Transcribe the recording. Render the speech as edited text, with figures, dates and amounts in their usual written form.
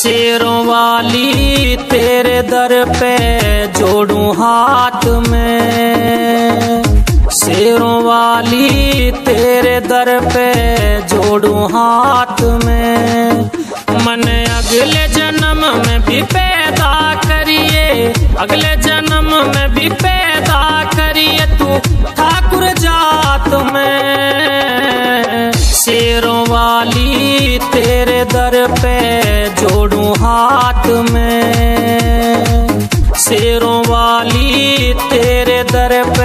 शेरवाली तेरे दर पे जोड़ूं हाथ में, शेरवाली तेरे दर पे जोड़ूं हाथ में। मन अगले जन्म में भी पैदा करिए, अगले जन्म में भी पैदा करिए तू ठाकुर जात में। शेरवाली तेरे दर पे जोड़ूं हाथ में, शेरवाली तेरे दर पे